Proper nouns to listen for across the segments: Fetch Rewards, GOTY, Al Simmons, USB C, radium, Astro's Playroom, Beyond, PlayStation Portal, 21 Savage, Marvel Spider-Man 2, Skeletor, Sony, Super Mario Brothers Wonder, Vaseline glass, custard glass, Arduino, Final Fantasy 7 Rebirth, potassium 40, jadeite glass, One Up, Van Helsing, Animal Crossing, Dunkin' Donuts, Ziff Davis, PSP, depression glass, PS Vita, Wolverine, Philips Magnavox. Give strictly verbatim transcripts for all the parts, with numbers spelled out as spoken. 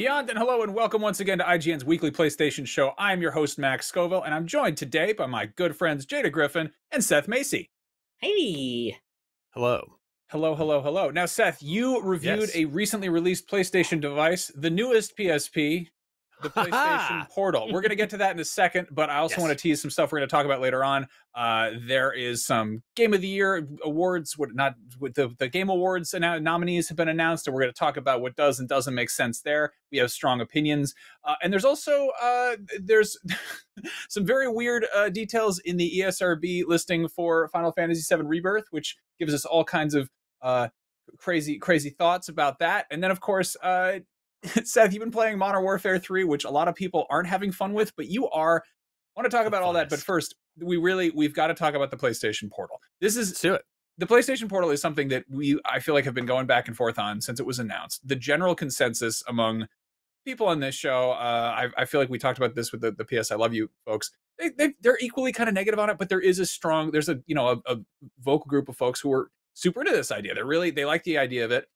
Beyond, and hello and welcome once again to I G N's weekly PlayStation show. I'm your host, Max Scoville, and I'm joined today by my good friends Jada Griffin and Seth Macy. Hey! Hello. Hello, hello, hello. Now, Seth, you reviewed yes. a recently released PlayStation device, the newest P S P, the PlayStation Portal. We're going to get to that in a second, but I also yes. want to tease some stuff we're going to talk about later on. Uh, there is some Game of the Year awards, what not with the, the Game Awards nominees have been announced, and we're going to talk about what does and doesn't make sense there. We have strong opinions. Uh, and there's also uh, there's some very weird uh, details in the E S R B listing for Final Fantasy seven Rebirth, which gives us all kinds of uh, crazy, crazy thoughts about that. And then, of course, uh, Seth, you've been playing Modern Warfare three, which a lot of people aren't having fun with, but you are. I want to talk about all that, but first, we really, we've got to talk about the PlayStation Portal. This is, Let's do it. The PlayStation Portal is something that we, I feel like, have been going back and forth on since it was announced. The general consensus among people on this show, uh, I, I feel like we talked about this with the, the P S I Love You folks. They, they, they're equally kind of negative on it, but there is a strong, there's a, you know, a, a vocal group of folks who are super into this idea. They're really, they like the idea of it.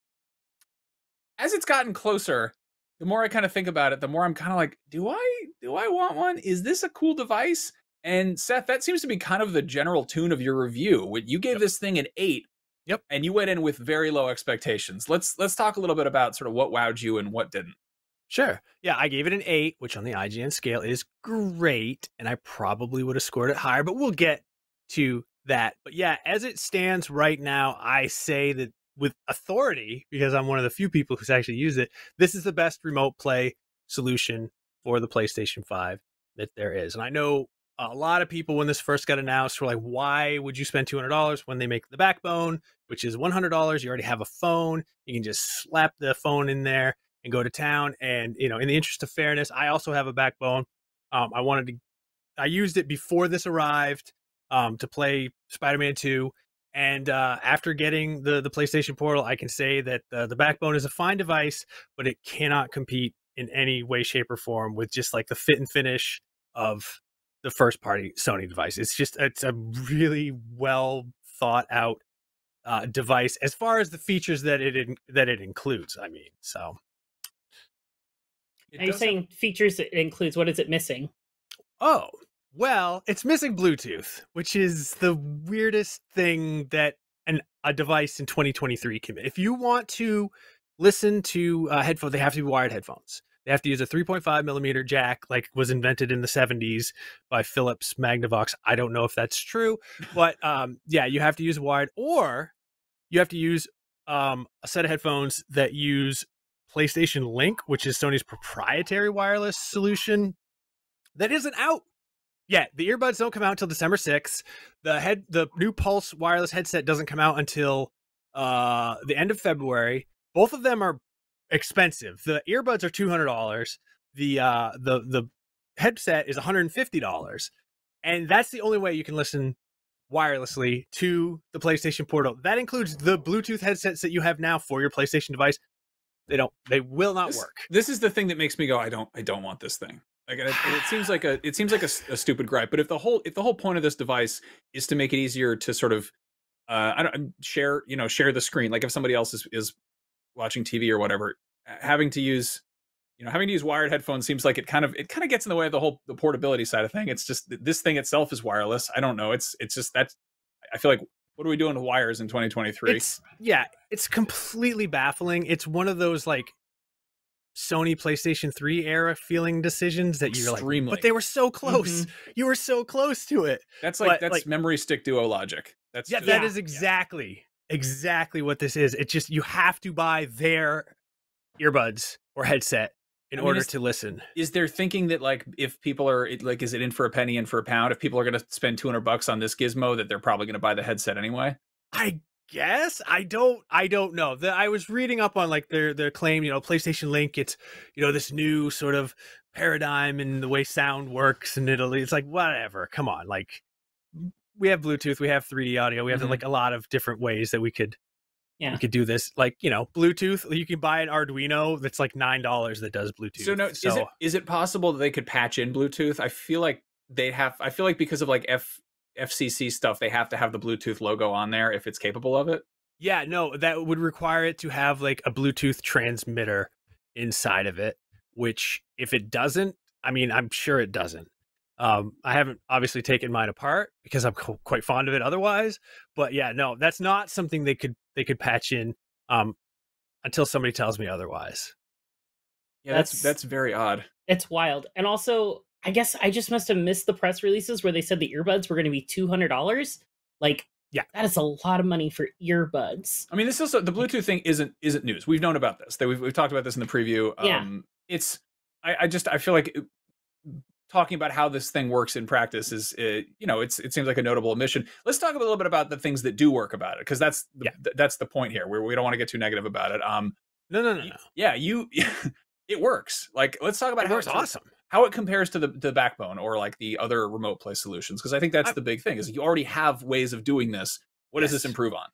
As it's gotten closer, the more I kind of think about it, the more I'm kind of like, do I do I want one? Is this a cool device? And Seth, that seems to be kind of the general tune of your review. You gave yep. this thing an eight, yep, and you went in with very low expectations. Let's let's talk a little bit about sort of what wowed you and what didn't. Sure. Yeah, I gave it an eight, which on the I G N scale is great, and I probably would have scored it higher, but we'll get to that. But yeah, as it stands right now, I say that with authority, because I'm one of the few people who's actually used it, this is the best remote play solution for the PlayStation five that there is. And I know a lot of people, when this first got announced, were like, why would you spend two hundred dollars when they make the Backbone, which is one hundred dollars? You already have a phone. You can just slap the phone in there and go to town. And, you know, in the interest of fairness, I also have a Backbone. Um, I wanted to, I used it before this arrived um, to play Spider-Man two. And uh, after getting the, the PlayStation Portal, I can say that uh, the Backbone is a fine device, but it cannot compete in any way, shape, or form with just like the fit and finish of the first-party Sony device. It's just it's a really well-thought-out uh, device as far as the features that it in, that it includes. I mean, so are you saying features it includes? What is it missing? Oh. Well, it's missing Bluetooth, which is the weirdest thing that an, a device in twenty twenty-three can. If you want to listen to a headphone, they have to be wired headphones. They have to use a three point five millimeter jack, like was invented in the seventies by Philips Magnavox. I don't know if that's true, but um, yeah, you have to use wired, or you have to use um, a set of headphones that use PlayStation Link, which is Sony's proprietary wireless solution that isn't out. Yeah, the earbuds don't come out until December sixth. The head, the new Pulse wireless headset doesn't come out until uh, the end of February. Both of them are expensive. The earbuds are two hundred dollars. The uh, the the headset is one hundred fifty dollars, and that's the only way you can listen wirelessly to the PlayStation Portal. That includes the Bluetooth headsets that you have now for your PlayStation device. They don't. They will not this, work. This is the thing that makes me go, I don't. I don't want this thing. Like it, it seems like a it seems like a, a stupid gripe, but if the whole if the whole point of this device is to make it easier to sort of uh, I don't share you know share the screen, like if somebody else is is watching T V or whatever, having to use you know having to use wired headphones seems like it kind of it kind of gets in the way of the whole the portability side of thing. It's just this thing itself is wireless. I don't know. It's it's just that's I feel like, what are we doing to wires in twenty twenty-three? It's, yeah, it's completely baffling. It's one of those like Sony PlayStation three era feeling decisions that you're Extremely. like, but they were so close. Mm-hmm. You were so close to it. That's like but, that's like, memory stick duo logic. That's yeah, just, that yeah. is exactly yeah. exactly what this is. It's just you have to buy their earbuds or headset in I mean, order is, to listen. Is there thinking that like if people are like, is it in for a penny in for a pound? If people are going to spend two hundred bucks on this gizmo, that they're probably going to buy the headset anyway. I. Yes, I don't. I don't know. The, I was reading up on like their their claim. You know, PlayStation Link. It's you know this new sort of paradigm in the way sound works in Italy. It's like whatever. Come on, like we have Bluetooth, we have three D audio, we have mm-hmm. like a lot of different ways that we could yeah we could do this. Like you know, Bluetooth. You can buy an Arduino that's like nine dollars that does Bluetooth. So no, so, is it is it possible that they could patch in Bluetooth? I feel like they have. I feel like because of like F. F C C stuff, they have to have the Bluetooth logo on there if it's capable of it. Yeah, no, that would require it to have like a Bluetooth transmitter inside of it, which if it doesn't, I mean, I'm sure it doesn't. Um, I haven't obviously taken mine apart because I'm co- quite fond of it otherwise, but yeah, no, that's not something they could, they could patch in, um, until somebody tells me otherwise. Yeah, that's, that's, that's very odd. It's wild. And also, I guess I just must have missed the press releases where they said the earbuds were going to be two hundred dollars. Like, yeah, that is a lot of money for earbuds. I mean, this is, the Bluetooth thing isn't, isn't news. We've known about this. That we've, we've talked about this in the preview. Yeah. Um, it's, I, I just, I feel like it, talking about how this thing works in practice is, uh, you know, it's, it seems like a notable omission. Let's talk a little bit about the things that do work about it. Cause that's, the, yeah. th- that's the point here where we don't want to get too negative about it. Um, no, no, no, no. Yeah. You, it works. Like, let's talk about it how works it's awesome. How it compares to the, the Backbone or like the other remote play solutions, because I think that's I, the big thing is you already have ways of doing this. What yes. does this improve on?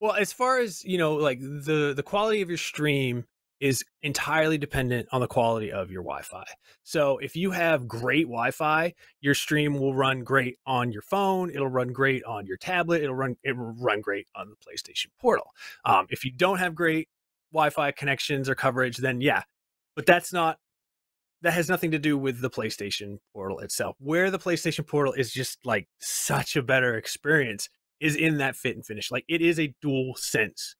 Well, as far as, you know, like the the quality of your stream is entirely dependent on the quality of your Wi-Fi. So if you have great Wi-Fi, your stream will run great on your phone. It'll run great on your tablet. It'll run it will run great on the PlayStation Portal. Um, if you don't have great Wi-Fi connections or coverage, then yeah, but that's not. That has nothing to do with the PlayStation Portal itself. Where the PlayStation Portal is just like such a better experience is in that fit and finish. Like it is a DualSense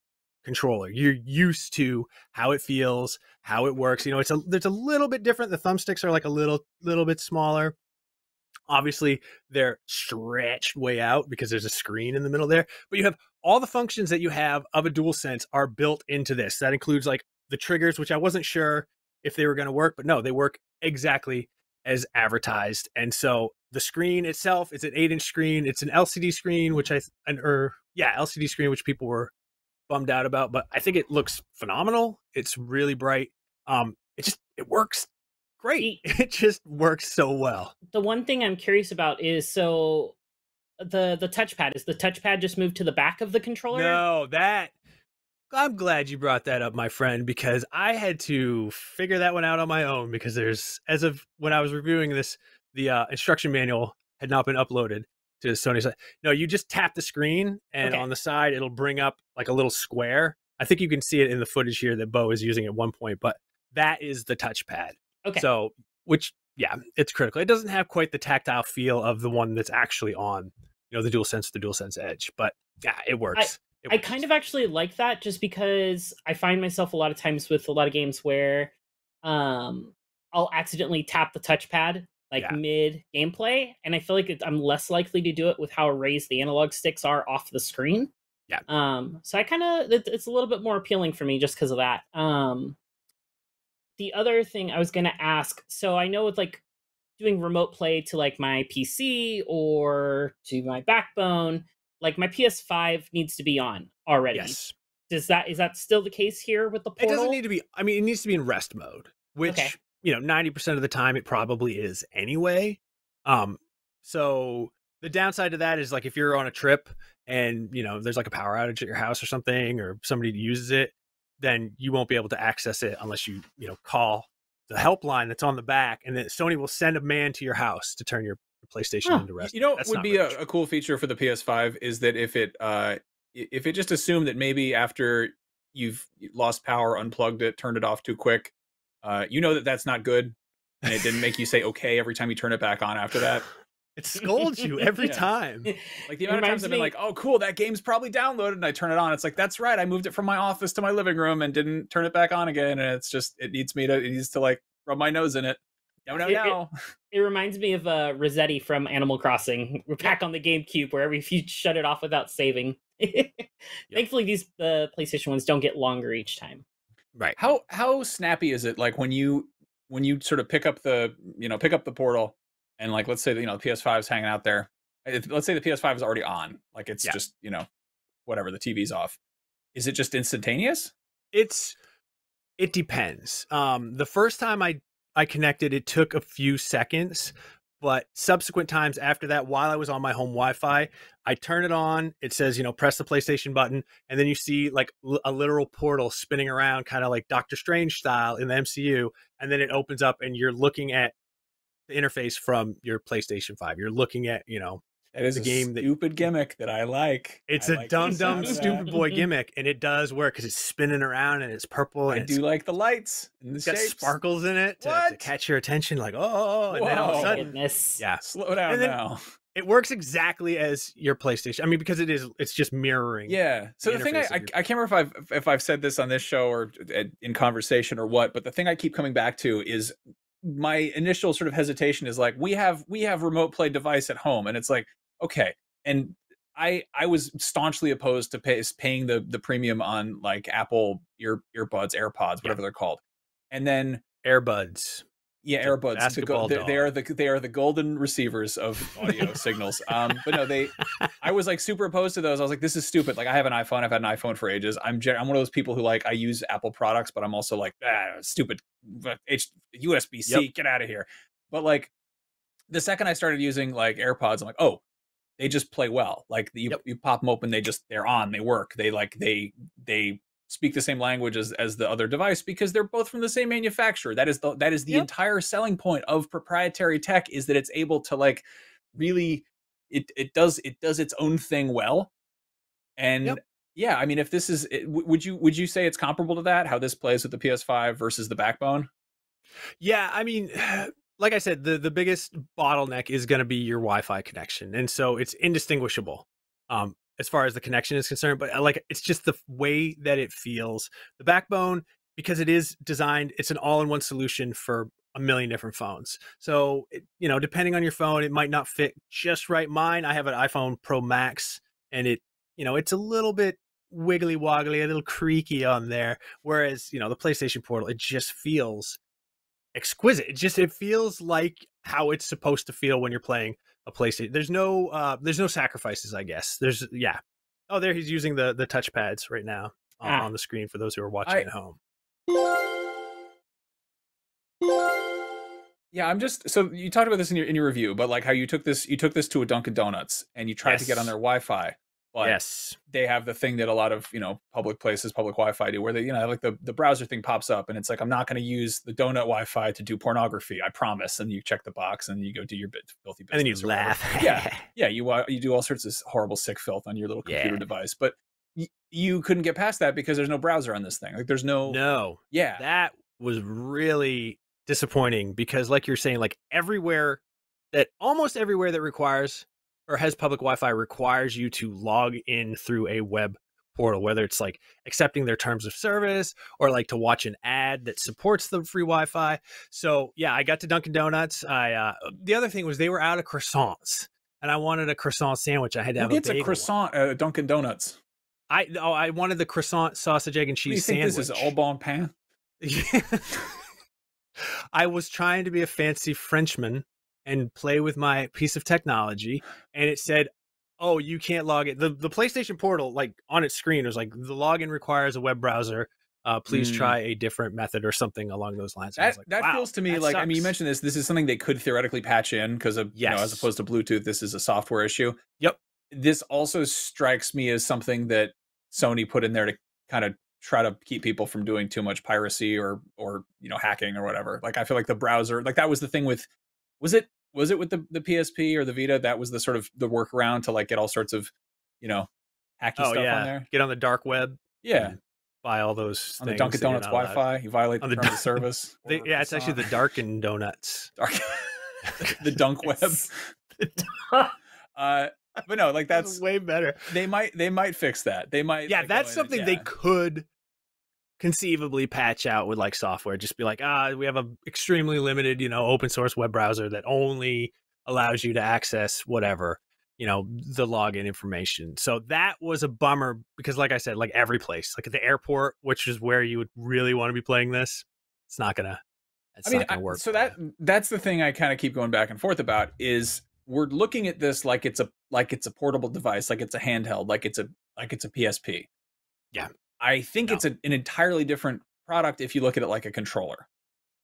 controller. You're used to how it feels, how it works. You know, it's a, it's a little bit different. The thumbsticks are like a little, little bit smaller. Obviously they're stretched way out because there's a screen in the middle there, but you have all the functions that you have of a DualSense are built into this. That includes like the triggers, which I wasn't sure if they were going to work, but no, they work exactly as advertised. And so the screen itself, it's an eight inch screen. It's an L C D screen, which I, an, or yeah, L C D screen, which people were bummed out about, but I think it looks phenomenal. It's really bright. Um, it just, it works great. It just works so well. The one thing I'm curious about is, so the, the touchpad, is the touchpad just moved to the back of the controller? No, that, I'm glad you brought that up, my friend, because I had to figure that one out on my own because there's, as of when I was reviewing this, the uh, instruction manual had not been uploaded to Sony's side. No, you just tap the screen and okay. on the side, it'll bring up like a little square. I think you can see it in the footage here that Bo is using at one point, but that is the touchpad. Okay. So, which, yeah, it's critical. It doesn't have quite the tactile feel of the one that's actually on, you know, the DualSense, the DualSense Edge, but yeah, it works. I- I kind of actually like that just because I find myself a lot of times with a lot of games where um, I'll accidentally tap the touchpad like yeah. mid gameplay. And I feel like it, I'm less likely to do it with how raised the analog sticks are off the screen. Yeah. Um, so I kind of, it, it's a little bit more appealing for me just because of that. Um, the other thing I was going to ask, so I know with like doing remote play to like my P C or to my Backbone, like my P S five needs to be on already. Yes. Does that, is that still the case here with the Portal? It doesn't need to be. I mean, it needs to be in rest mode, which, okay. you know, ninety percent of the time it probably is anyway. Um, so the downside to that is like, if you're on a trip and you know, there's like a power outage at your house or something, or somebody uses it, then you won't be able to access it unless you, you know, call the helpline that's on the back, and then Sony will send a man to your house to turn your PlayStation huh. into rest. You know what would be a, a cool feature for the P S five is that if it uh if it just assumed that maybe after you've lost power, unplugged it, turned it off too quick, uh you know that that's not good, and it didn't make you say okay every time you turn it back on after that. It scolds you every yeah. time. Like the amount of times I've been me. like, oh cool, that game's probably downloaded, and I turn it on, it's like, that's right, I moved it from my office to my living room and didn't turn it back on again, and it's just, it needs me to it needs to like rub my nose in it. No, no, it, no. It, it reminds me of uh, Rossetti from Animal Crossing. We're back on the GameCube, wherever if you shut it off without saving. yep. Thankfully, these the uh, PlayStation ones don't get longer each time. Right. How how snappy is it? Like when you when you sort of pick up the you know pick up the Portal, and like let's say that, you know, the P S five is hanging out there. Let's say the P S five is already on. Like it's yeah. just you know whatever, the T V's off. Is it just instantaneous? It's it depends. Um, the first time I. I connected, it took a few seconds, but subsequent times after that, while I was on my home Wi-Fi, I turn it on. It says, you know, press the PlayStation button. And then you see like l- a literal portal spinning around, kind of like Doctor Strange style in the M C U. And then it opens up and you're looking at the interface from your PlayStation five. You're looking at, you know, That is a game that stupid gimmick that I like. It's I a like dumb, dumb, stupid boy gimmick, and it does work because it's spinning around and it's purple. And I it's, do like the lights. And the it's got sparkles in it to, to catch your attention, like oh, and Whoa. then all of a sudden, Goodness. yeah, slow down now. It works exactly as your PlayStation. I mean, because it is, it's just mirroring. Yeah. So the, the thing I, I I can't remember if I've if I've said this on this show or in conversation or what, but the thing I keep coming back to is, my initial sort of hesitation is like, we have we have remote play device at home, and it's like, okay, and I I was staunchly opposed to pay, paying the the premium on like Apple ear earbuds, AirPods, whatever yeah. they're called, and then AirBuds, yeah, the AirBuds. To go, they, they are the they are the golden receivers of audio signals. Um, but no, they. I was like super opposed to those. I was like, this is stupid. Like, I have an iPhone. I've had an iPhone for ages. I'm I'm one of those people who like I use Apple products, but I'm also like ah, stupid. U S B C, yep. Get out of here. But like, the second I started using like AirPods, I'm like, oh, they just play well. Like you, yep. you pop them open, they just they're on, they work. They like they they speak the same language as as the other device because they're both from the same manufacturer. That is the that is the yep. entire selling point of proprietary tech, is that it's able to like really it it does it does its own thing well. And yep. yeah, I mean, if this is, would you would you say it's comparable to that? How this plays with the P S five versus the Backbone? Yeah, I mean, like I said, the the biggest bottleneck is going to be your Wi-Fi connection, and so it's indistinguishable um, as far as the connection is concerned. But like, it's just the way that it feels. The Backbone, because it is designed, it's an all-in-one solution for a million different phones. So it, you know, depending on your phone, it might not fit just right. Mine, I have an iPhone Pro Max, and it, you know, it's a little bit wiggly woggly, a little creaky on there, whereas, you know, the PlayStation Portal, it just feels exquisite. It just, it feels like how it's supposed to feel when you're playing a PlayStation. There's no uh there's no sacrifices, I guess. There's yeah oh there he's using the the touch pads right now on, ah. on the screen for those who are watching I... at home. Yeah, I'm just, so you talked about this in your in your review, but like how you took this you took this to a Dunkin' Donuts and you tried yes. to get on their Wi-Fi. But yes, they have the thing that a lot of, you know, public places, public Wi-Fi do, where they, you know, like the, the browser thing pops up and it's like, I'm not going to use the donut Wi-Fi to do pornography, I promise. And you check the box and you go do your bit, filthy business. And then you laugh. yeah. Yeah. You, uh, you do all sorts of horrible, sick filth on your little computer yeah. device. But y you couldn't get past that because there's no browser on this thing. Like there's no. No. Yeah. That was really disappointing because like you're saying, like everywhere that almost everywhere that requires or has public Wi-Fi requires you to log in through a web portal, whether it's like accepting their terms of service or like to watch an ad that supports the free Wi-Fi. So yeah, I got to Dunkin' Donuts. I, uh, the other thing was they were out of croissants and I wanted a croissant sandwich. I had to have a bagel. It's a croissant at uh, Dunkin' Donuts. I, oh, I wanted the croissant sausage, egg and cheese sandwich. You think this is au bon pain? I was trying to be a fancy Frenchman and play with my piece of technology, and it said, oh, you can't log in. The, the PlayStation Portal, like on its screen, was like, the login requires a web browser. Uh, please mm. try a different method or something along those lines. That, like, that wow, feels to me like, sucks. I mean, you mentioned this, this is something they could theoretically patch in because of, yes. you know, as opposed to Bluetooth, this is a software issue. Yep. This also strikes me as something that Sony put in there to kind of try to keep people from doing too much piracy or, or, you know, hacking or whatever. Like, I feel like the browser, like that was the thing with, was it, Was it with the, the P S P or the Vita? That was the sort of the workaround to like get all sorts of, you know, hacky oh, stuff yeah. on there. Get on the dark web. Yeah. Buy all those on things. On the Dunkin' Donuts Wi-Fi. You violate the, the terms of service. They, yeah, it's actually the Darkin' Donuts. Dark the Dunk Web. uh, but no, like that's, that's way better. They might they might fix that. They might. Yeah, like, that's something and, yeah. they could conceivably patch out with like software, just be like, ah, we have a extremely limited, you know, open source web browser that only allows you to access whatever, you know, the login information. So that was a bummer because like I said, like every place, like at the airport, which is where you would really want to be playing this, it's not gonna, it's I mean, not gonna work. I, so that that's the thing I kind of keep going back and forth about is we're looking at this like it's a like it's a portable device, like it's a handheld, like it's a like it's a P S P. Yeah. I think no. it's a, an entirely different product if you look at it like a controller.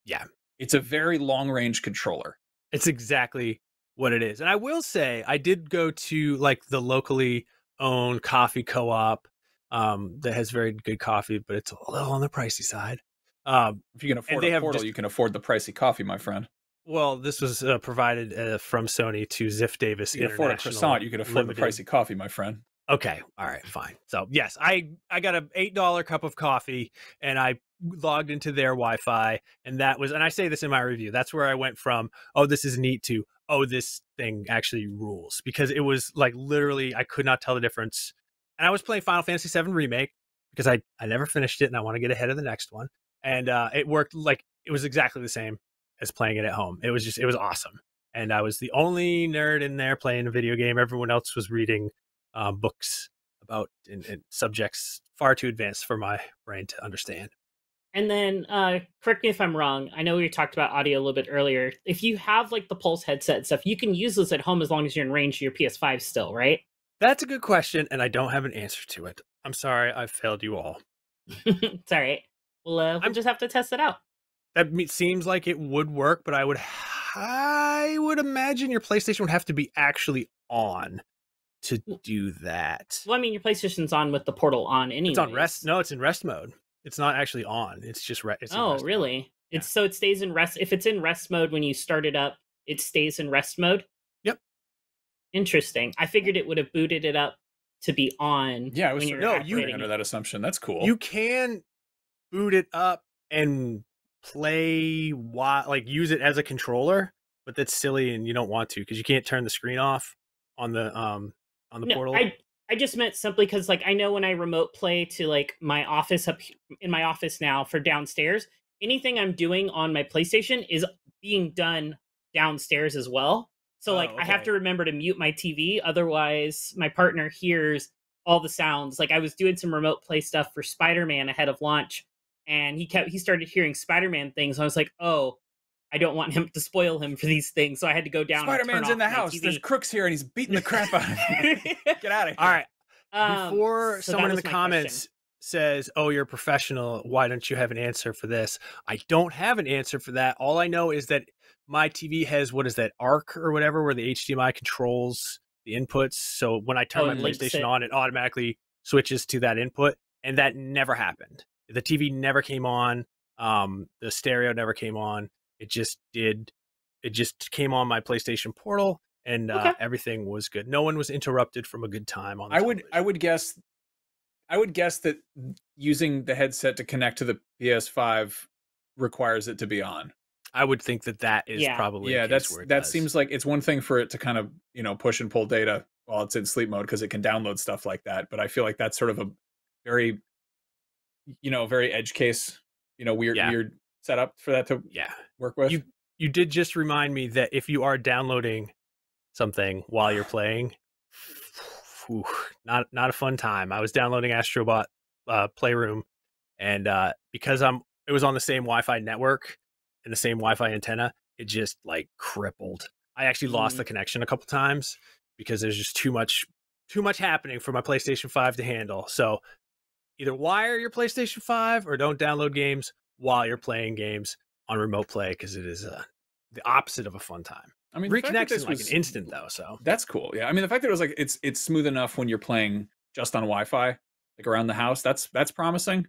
Yeah. It's a very long range controller. It's exactly what it is. And I will say I did go to like the locally owned coffee co-op um, that has very good coffee, but it's a little on the pricey side. Um, if you can afford a portal, just, you can afford the pricey coffee, my friend. Well, this was uh, provided uh, from Sony to Ziff Davis. You can afford a croissant, you could afford Limited. the pricey coffee, my friend. Okay, all right, fine. So yes, I I got an eight dollar cup of coffee, and I logged into their Wi-Fi, and that was, and I say this in my review, that's where I went from, oh, this is neat, to, oh, this thing actually rules, because it was like literally I could not tell the difference. And I was playing Final Fantasy seven Remake because I I never finished it, and I want to get ahead of the next one. And uh, it worked like it was exactly the same as playing it at home. It was just, it was awesome. And I was the only nerd in there playing a video game. Everyone else was reading um, books about and, and subjects far too advanced for my brain to understand. And then uh, correct me if I'm wrong. I know we talked about audio a little bit earlier. If you have like the Pulse headset and stuff, you can use those at home as long as you're in range of your P S five still, right? That's a good question. And I don't have an answer to it. I'm sorry. I've failed you all. It's all right. We'll, uh, we'll just have to test it out. That seems like it would work, but I would, I would imagine your PlayStation would have to be actually on to do that. Well, I mean, your PlayStation's on with the Portal on anyway. It's on rest. No, it's in rest mode. It's not actually on. It's just re it's oh, rest. Oh, really? Mode. It's yeah. So it stays in rest. If it's in rest mode when you start it up, it stays in rest mode. Yep. Interesting. I figured it would have booted it up to be on. Yeah, I was when no, you under it. that assumption. That's cool. You can boot it up and play while, like, use it as a controller, but that's silly and you don't want to because you can't turn the screen off on the um on the no, portal. I, I just meant simply because, like, I know when I remote play to, like, my office up in my office now for downstairs, anything I'm doing on my PlayStation is being done downstairs as well. So, like, oh, okay. I have to remember to mute my T V. Otherwise, my partner hears all the sounds. Like, I was doing some remote play stuff for Spider-Man ahead of launch, and he kept he started hearing Spider-Man things. And I was like, oh, I don't want him to spoil him for these things. So I had to go down. Spider-Man's in the house. There's crooks here, and he's beating the crap out of me. Get out of here. All right. Um, Before so someone in the comments question. says, oh, you're a professional, why don't you have an answer for this? I don't have an answer for that. All I know is that my T V has, what is that, ARC or whatever, where the H D M I controls the inputs. So when I turn oh, my PlayStation it. on, it automatically switches to that input. And that never happened. The T V never came on. Um, the stereo never came on. It just did. It just came on my PlayStation Portal, and okay. uh, everything was good. No one was interrupted from a good time on. The I television. would. I would guess. I would guess that using the headset to connect to the P S five requires it to be on. I would think that that is yeah. probably yeah. The case that's where it that does. seems like it's one thing for it to kind of you know push and pull data while it's in sleep mode because it can download stuff like that. But I feel like that's sort of a very you know very edge case you know weird yeah. weird setup for that to yeah work with. You you did just remind me that if you are downloading something while you're playing, whew, not not a fun time. I was downloading Astro's uh Playroom, and uh because i'm it was on the same Wi-Fi network and the same Wi-Fi antenna, it just like crippled. I actually lost mm. the connection a couple times because there's just too much too much happening for my PlayStation five to handle. So either wire your PlayStation five or don't download games while you're playing games on remote play, because it is uh, the opposite of a fun time. I mean, reconnecting is like an instant though, so that's cool. Yeah, I mean the fact that it was like it's it's smooth enough when you're playing just on Wi-Fi, like around the house. That's that's promising.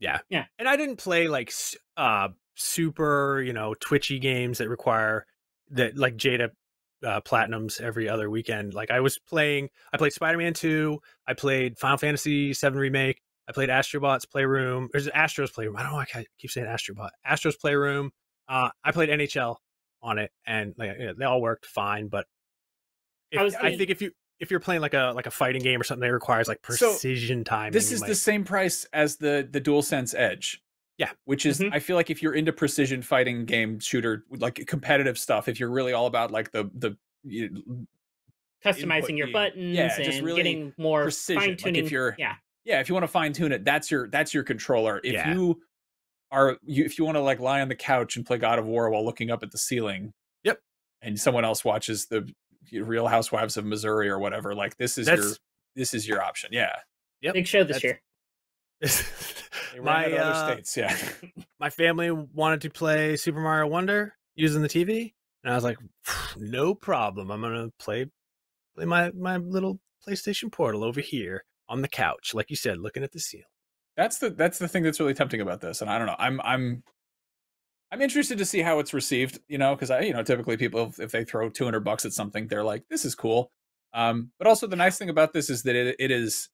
Yeah, yeah. And I didn't play like uh, super you know twitchy games that require that like Jada uh, Platinums every other weekend. Like I was playing, I played Spider-Man two, I played Final Fantasy seven Remake. I played Astro's Playroom. There's Astro's Playroom. I don't know why I keep saying Astrobot. Astro's Playroom. Uh, I played N H L on it, and like, you know, they all worked fine. But if, I, was I think if you if you're playing like a like a fighting game or something that requires like precision so timing, this is like the same price as the the DualSense Edge. Yeah, which is mm-hmm. I feel like if you're into precision fighting game shooter like competitive stuff, if you're really all about like the the you, customizing your game. buttons, yeah, and just really getting more precision. Fine tuning. Like if you're yeah. Yeah, if you want to fine tune it, that's your that's your controller. If yeah. you are you if you want to like lie on the couch and play God of War while looking up at the ceiling, yep, and someone else watches the Real Housewives of Missouri or whatever, like this is that's, your this is your option. Yeah, yep. Big show this that's, year. They were my, in other uh, states, yeah. My family wanted to play Super Mario Wonder using the T V, and I was like, no problem. I'm gonna play play my my little PlayStation Portal over here on the couch, like you said, looking at the ceiling. That's the that's the thing that's really tempting about this. And I don't know. I'm I'm I'm interested to see how it's received, you know, because I, you know, typically people, if, if they throw two hundred bucks at something, they're like, this is cool. Um, but also the nice thing about this is that it, it is,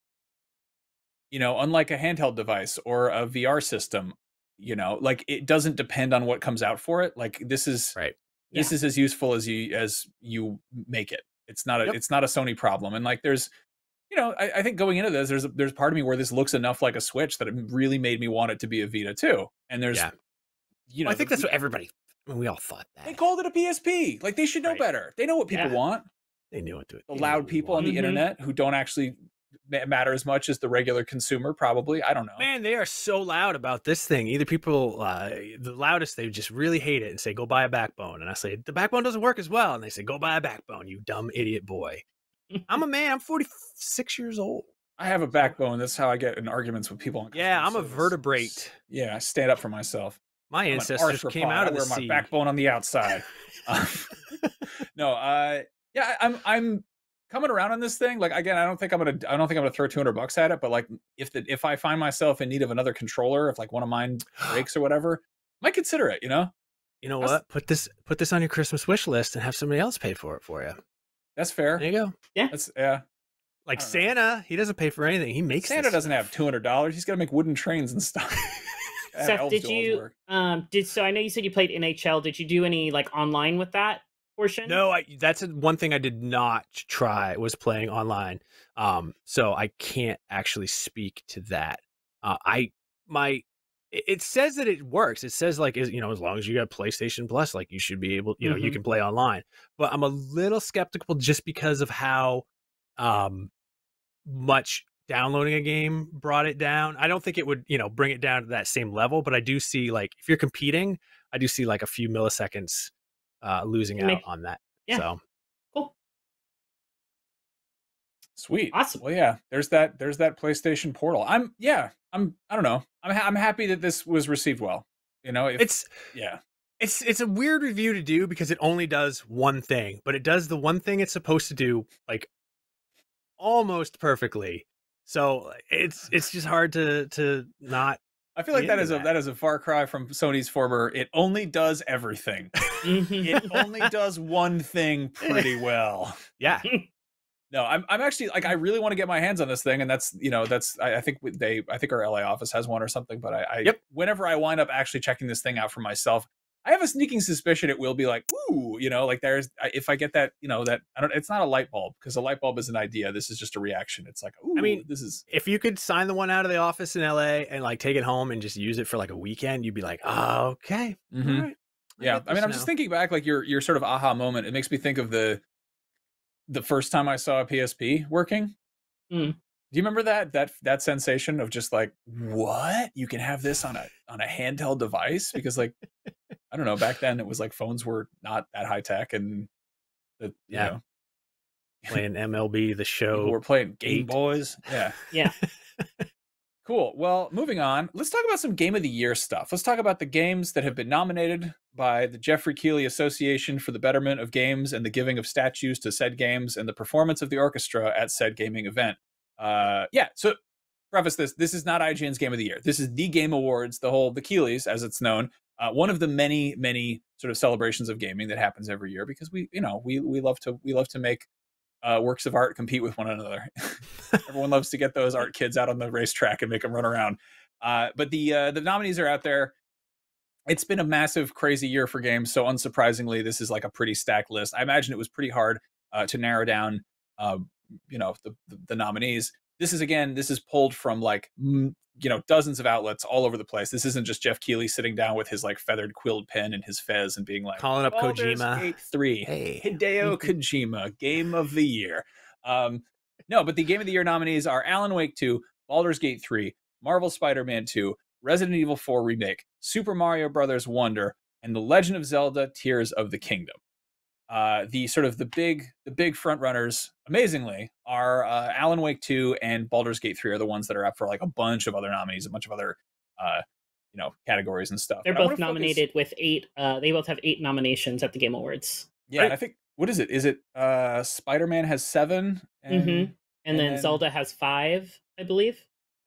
you know, unlike a handheld device or a V R system, you know, like it doesn't depend on what comes out for it. Like this is, right. Yeah. This is as useful as you, as you make it. It's not a, yep. it's not a Sony problem. And like, there's, you know, I, I think going into this, there's, a, there's part of me where this looks enough like a Switch that it really made me want it to be a Vita too. And there's, yeah. you know, well, I think the, that's what everybody, I mean, we all thought that. They called it a P S P. Like they should know right. better. They know what people yeah. want. They knew what to do. The loud people on the mm-hmm. internet who don't actually matter as much as the regular consumer, probably. I don't know. Man, they are so loud about this thing. Either people, uh, the loudest, they just really hate it and say, go buy a Backbone. And I say, the Backbone doesn't work as well. And they say, go buy a Backbone, you dumb idiot boy. I'm a man. I'm forty-six years old. I have a backbone. That's how I get in arguments with people. Yeah, I'm service. a vertebrate. Yeah, I stand up for myself. My I'm ancestors came out of the I wear sea. My backbone on the outside. um, no, uh, yeah, I'm I'm coming around on this thing. Like again, I don't think I'm gonna I don't think I'm gonna throw two hundred bucks at it. But like if the, if I find myself in need of another controller, if like one of mine breaks or whatever, I might consider it. You know, you know That's, what? Put this put this on your Christmas wish list and have somebody else pay for it for you. That's fair. There you go. Yeah. That's yeah. Like Santa, know. he doesn't pay for anything. He makes Santa doesn't stuff. have two hundred dollars. He's got to make wooden trains and stuff. Seth, did you um did so I know you said you played N H L. Did you do any like online with that portion? No, I that's one thing I did not try was playing online. Um so I can't actually speak to that. Uh I my it says that it works. It says like you know as long as you got PlayStation Plus like you should be able you know mm-hmm. you can play online. But I'm a little skeptical just because of how um much downloading a game brought it down. I don't think it would, you know, bring it down to that same level, but I do see like if you're competing, I do see like a few milliseconds uh, losing out on that. Yeah. So cool. Sweet. Awesome. Well, yeah, there's that, there's that PlayStation Portal. I'm, yeah, I'm, I don't know. I'm, ha I'm happy that this was received well, you know, if, it's, yeah, it's, it's a weird review to do because it only does one thing, but it does the one thing it's supposed to do like almost perfectly. So it's it's just hard to to not. I feel like that is that. a that is a far cry from Sony's former. It only does everything. It only does one thing pretty well. Yeah. No, I'm I'm actually like I really want to get my hands on this thing, and that's you know that's I, I think they I think our L A office has one or something. But I, I yep. whenever I wind up actually checking this thing out for myself, I have a sneaking suspicion it will be like ooh you know like there's if I get that you know that I don't it's not a light bulb because a light bulb is an idea. This is just a reaction. It's like ooh, I mean this is if you could sign the one out of the office in L A and like take it home and just use it for like a weekend you'd be like oh, okay mm-hmm. all right. I yeah I mean now. I'm just thinking back like your your sort of aha moment. It makes me think of the the first time I saw a P S P working. Mm. Do you remember that that that sensation of just like what you can have this on a on a handheld device because like. I don't know. Back then, it was like phones were not that high tech, and the, yeah, you know, playing M L B the Show. We're playing Game Boys. Yeah, yeah. Cool. Well, moving on. Let's talk about some Game of the Year stuff. Let's talk about the games that have been nominated by the Jeffrey Keighley Association for the Betterment of Games and the giving of statues to said games and the performance of the orchestra at said gaming event. Uh, yeah. So, preface this: this is not I G N's Game of the Year. This is the Game Awards, the whole the Keighley's, as it's known. Uh, one of the many, many sort of celebrations of gaming that happens every year because we, you know, we we love to we love to make uh, works of art compete with one another. Everyone loves to get those art kids out on the racetrack and make them run around. Uh, but the uh, the nominees are out there. It's been a massive, crazy year for games, so unsurprisingly, this is like a pretty stacked list. I imagine it was pretty hard uh, to narrow down, uh, you know, the, the the nominees. This is again, this is pulled from like. M you know, dozens of outlets all over the place. This isn't just Jeff Keighley sitting down with his like feathered quilled pen and his fez and being like, calling up Baldur's Kojima. Gate three, hey. Hideo Kojima, Game of the Year. Um, no, but the Game of the Year nominees are Alan Wake two, Baldur's Gate three, Marvel Spider-Man two, Resident Evil four Remake, Super Mario Brothers Wonder, and The Legend of Zelda Tears of the Kingdom. Uh, the sort of the big, the big front runners, amazingly, are uh, Alan Wake two and Baldur's Gate three are the ones that are up for like a bunch of other nominees, a bunch of other, uh, you know, categories and stuff. They're but both nominated focus... with eight. Uh, they both have eight nominations at the Game Awards. Yeah, right? I think what is it? Is it uh, Spider-Man has seven, and, mm-hmm. and, and then Zelda has five, I believe.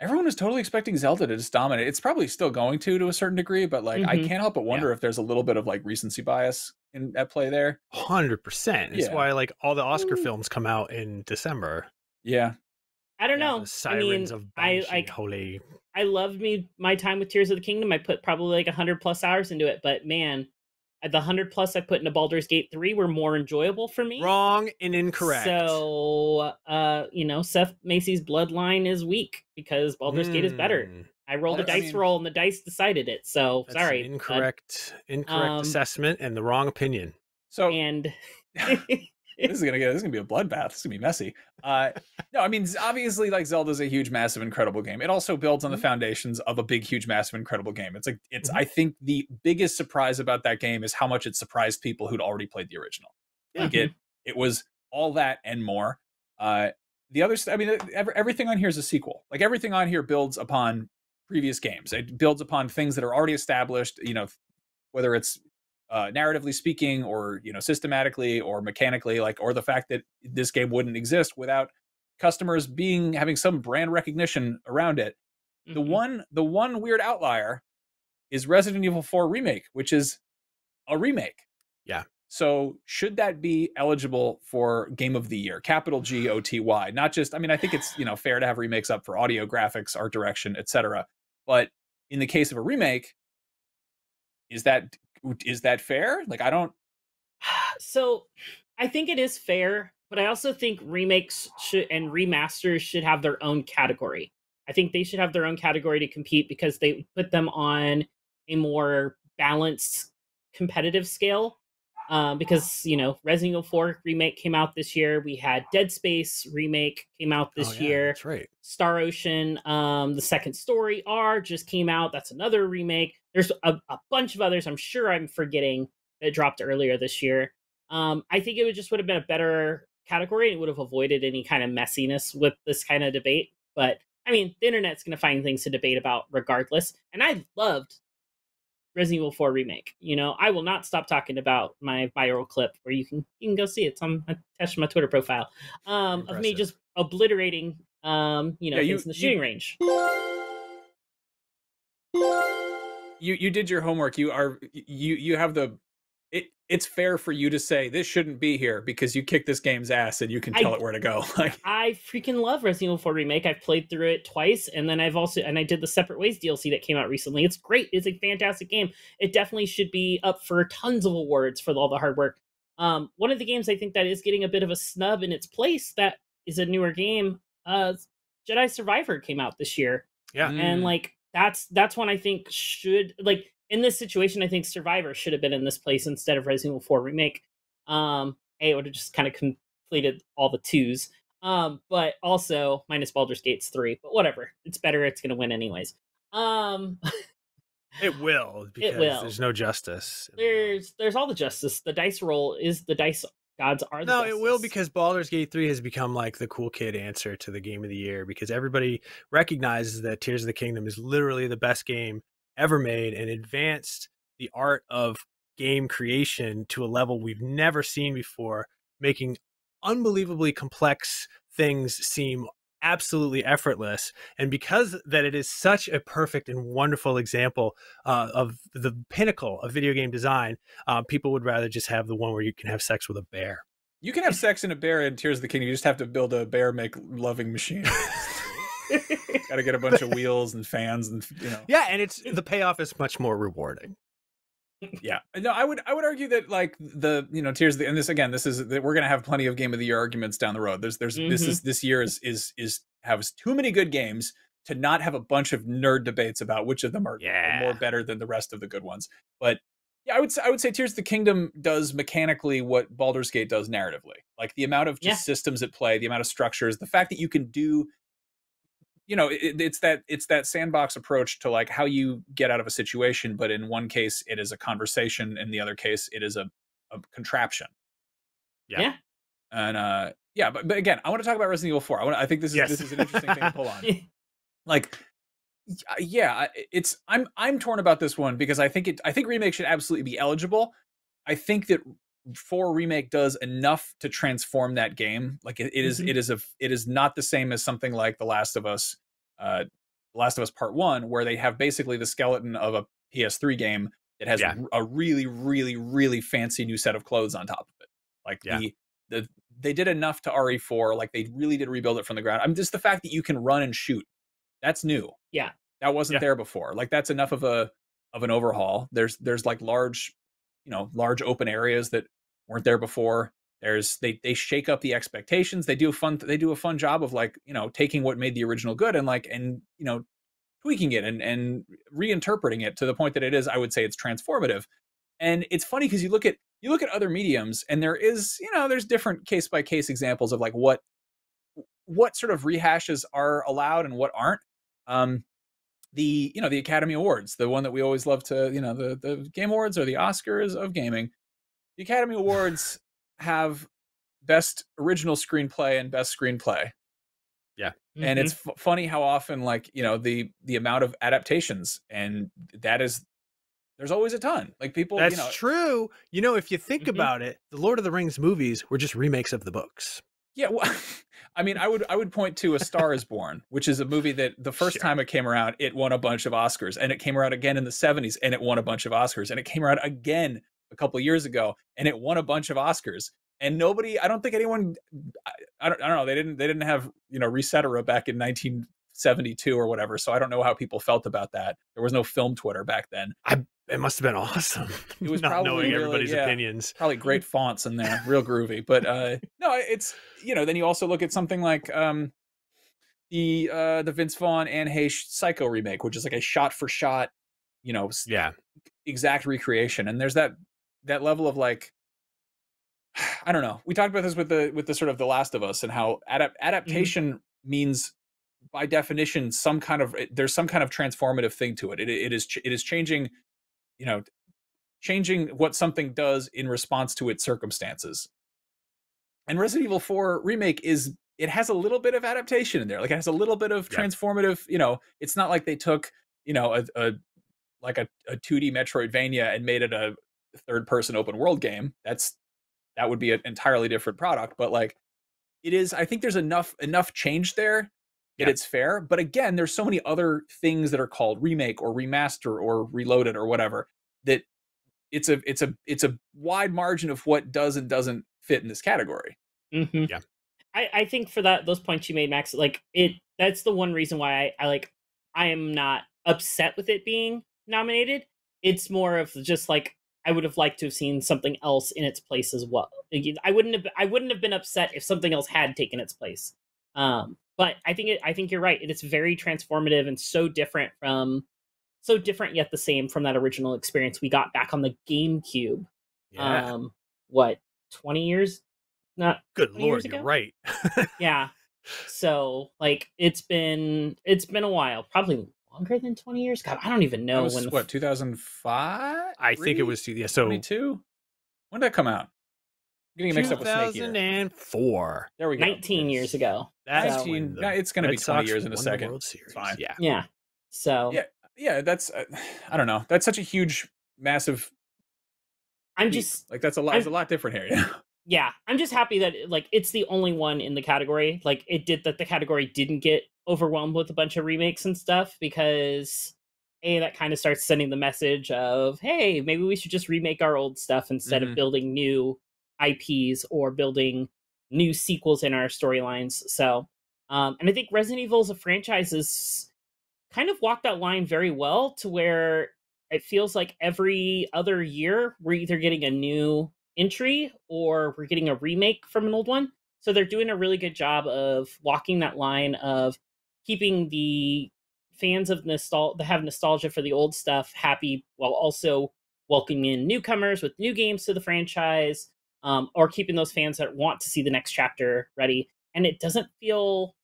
everyone was totally expecting Zelda to just dominate. It's probably still going to, to a certain degree, but like, mm-hmm. I can't help but wonder yeah. if there's a little bit of like recency bias in at play there. one hundred percent. It's yeah. why like all the Oscar Ooh. films come out in December. Yeah. I don't yeah, know. Sirens I mean, of Banshee, I, I holy. I loved me my time with Tears of the Kingdom. I put probably like a hundred plus hours into it, but man, the hundred plus I put into Baldur's Gate three were more enjoyable for me. Wrong and incorrect. So, uh, you know, Seth Macy's bloodline is weak because Baldur's mm. Gate is better. I rolled That's, a dice I mean, roll and the dice decided it. So that's sorry, an incorrect, but, incorrect um, assessment and the wrong opinion. So and. This is gonna get. This is gonna be a bloodbath. This is gonna be messy. Uh, no, I mean, obviously, like Zelda's a huge, massive, incredible game. It also builds on the foundations of a big, huge, massive, incredible game. It's like it's. I think the biggest surprise about that game is how much it surprised people who'd already played the original. Yeah. Like it, it was all that and more. Uh, the other, I mean, everything on here is a sequel. Like everything on here builds upon previous games. It builds upon things that are already established. You know, whether it's Uh, narratively speaking, or you know, systematically or mechanically, like, or the fact that this game wouldn't exist without customers being having some brand recognition around it. Mm-hmm. The one, the one weird outlier is Resident Evil four Remake, which is a remake. Yeah. So should that be eligible for Game of the Year? Capital G O T Y, not just. I mean, I think it's you know fair to have remakes up for audio, graphics, art direction, et cetera. But in the case of a remake, is that Is that fair? Like, I don't. So I think it is fair, but I also think remakes should and remasters should have their own category. I think they should have their own category to compete because they put them on a more balanced competitive scale. Uh, because, you know, Resident Evil four Remake came out this year. We had Dead Space Remake came out this oh, yeah, year. That's right. Star Ocean, um, the second story R just came out. That's another remake. There's a, a bunch of others I'm sure I'm forgetting that dropped earlier this year. Um, I think it would just would have been a better category. It would have avoided any kind of messiness with this kind of debate. But, I mean, the internet's going to find things to debate about regardless. And I loved Resident Evil four Remake. You know, I will not stop talking about my viral clip where you can you can go see it. It's on attached to my Twitter profile um, of me just obliterating, um, you know, yeah, you, things in the shooting you, range. You you did your homework. You are you you have the. It it's fair for you to say this shouldn't be here because you kick this game's ass and you can tell I, it where to go. Like I freaking love Resident Evil four Remake. I've played through it twice, and then I've also and I did the Separate Ways D L C that came out recently. It's great. It's a fantastic game. It definitely should be up for tons of awards for all the hard work. Um, one of the games I think that is getting a bit of a snub in its place that is a newer game. Uh, Jedi Survivor came out this year. Yeah, and like that's that's one I think should like. In this situation, I think Survivor should have been in this place instead of Resident Evil four Remake. Um, A, it would have just kind of completed all the twos. Um, but also, minus Baldur's Gate three. But whatever. It's better. It's going to win anyways. Um, it will. Because it will. There's no justice. There's there's all the justice. The dice roll is the dice gods are the No, justice. It will because Baldur's Gate three has become like the cool kid answer to the Game of the Year. Because everybody recognizes that Tears of the Kingdom is literally the best game ever made and advanced the art of game creation to a level we've never seen before, making unbelievably complex things seem absolutely effortless. And because that it is such a perfect and wonderful example uh, of the pinnacle of video game design, uh, people would rather just have the one where you can have sex with a bear. You can have sex in a bear in Tears of the Kingdom. You just have to build a bear make loving machine. Got to get a bunch of wheels and fans and you know. Yeah, and it's the payoff is much more rewarding. Yeah, no, I would I would argue that like the you know Tears of the and this again this is that we're gonna have plenty of Game of the Year arguments down the road. There's there's mm-hmm. this is this year is is is has too many good games to not have a bunch of nerd debates about which of them are yeah. more better than the rest of the good ones. But yeah, I would say I would say Tears of the Kingdom does mechanically what Baldur's Gate does narratively, like the amount of just yeah. systems at play, the amount of structures, the fact that you can do. You know, it, it's that it's that sandbox approach to like how you get out of a situation. But in one case, it is a conversation. In the other case, it is a, a contraption. Yeah. yeah. And uh, yeah. But, but again, I want to talk about Resident Evil four. I want I think this is yes. this is an interesting thing to pull on. Like, yeah, it's I'm I'm torn about this one because I think it I think Remake should absolutely be eligible. I think that four Remake does enough to transform that game. Like it, it is, mm-hmm. it is a, it is not the same as something like The Last of Us, uh, Last of Us Part One, where they have basically the skeleton of a P S three game that has yeah. a really, really, really fancy new set of clothes on top of it. Like yeah. the, the they did enough to R E four. Like they really did rebuild it from the ground. I'm mean, just the fact that you can run and shoot. That's new. Yeah. That wasn't yeah. there before. Like that's enough of a of an overhaul. There's there's like large, you know, large open areas that weren't there before. There's they they shake up the expectations. They do a fun they do a fun job of like, you know, taking what made the original good and like and, you know, tweaking it and and reinterpreting it to the point that it is, I would say it's transformative. And it's funny because you look at you look at other mediums and there is, you know, there's different case by case examples of like what what sort of rehashes are allowed and what aren't. Um, the, you know, the Academy Awards, the one that we always love to, you know, the, the Game Awards or the Oscars of gaming, the Academy Awards have best original screenplay and best screenplay. Yeah. Mm-hmm. And it's f funny how often, like, you know, the, the amount of adaptations and that is, there's always a ton like people. That's you know, true. You know, if you think mm-hmm. about it, the Lord of the Rings movies were just remakes of the books. Yeah, well, I mean, I would I would point to A Star Is Born, which is a movie that the first sure. time it came around, it won a bunch of Oscars, and it came around again in the seventies, and it won a bunch of Oscars, and it came around again a couple of years ago, and it won a bunch of Oscars, and nobody, I don't think anyone, I, I don't, I don't know, they didn't they didn't have you know Resetera back in nineteen seventy-two or whatever, so I don't know how people felt about that. There was no film Twitter back then. I, it must have been awesome. It was not probably knowing really, everybody's yeah, opinions. Probably great fonts in there, real groovy. But uh, no, it's you know. Then you also look at something like um, the uh, the Vince Vaughn and Anne Heche Psycho remake, which is like a shot for shot, you know, yeah, exact recreation. And there's that that level of like, I don't know. We talked about this with the with the sort of The Last of Us and how adapt adaptation mm-hmm. means. By definition, some kind of there's some kind of transformative thing to it. It it is it is changing, you know, changing what something does in response to its circumstances. And Resident Evil four remake is it has a little bit of adaptation in there, like it has a little bit of yeah. transformative. You know, it's not like they took you know a, a like a, a two D Metroidvania and made it a third person open world game. That's that would be an entirely different product. But like it is, I think there's enough enough change there. Yeah. It's fair, but again, there's so many other things that are called remake or remaster or reloaded or whatever that it's a it's a it's a wide margin of what does and doesn't fit in this category. Mm-hmm. Yeah, I, I think for that those points you made, Max, like it that's the one reason why I, I like I am not upset with it being nominated. It's more of just like I would have liked to have seen something else in its place as well. I wouldn't have I wouldn't have been upset if something else had taken its place. Um, But I think it, I think you're right. It's very transformative and so different from, so different yet the same from that original experience we got back on the GameCube. Yeah. Um, what twenty years? Not good lord. You're right. yeah. So like it's been it's been a while, probably longer than twenty years. God, I don't even know was, when. What two thousand five? I think it was yeah. So twenty-two. When did that come out? I'm getting mixed up with Snake Eater. two thousand four. There we go. nineteen yes. years ago. That's so nineteen, the, it's going to be twenty years in a second. World Series. Fine. Yeah. Yeah. So. Yeah. Yeah. That's. Uh, I don't know. That's such a huge, massive. I'm leap. just like that's a lot. It's a lot different here. Yeah. Yeah. I'm just happy that like it's the only one in the category. Like it did that the category didn't get overwhelmed with a bunch of remakes and stuff because a that kind of starts sending the message of hey maybe we should just remake our old stuff instead mm-hmm. of building new I Ps or building new sequels in our storylines. So, um, and I think Resident Evil as a franchise has kind of walked that line very well to where it feels like every other year we're either getting a new entry or we're getting a remake from an old one. So they're doing a really good job of walking that line of keeping the fans of nostalgia that have nostalgia for the old stuff happy while also welcoming in newcomers with new games to the franchise. Um, or keeping those fans that want to see the next chapter ready. And it doesn't feel...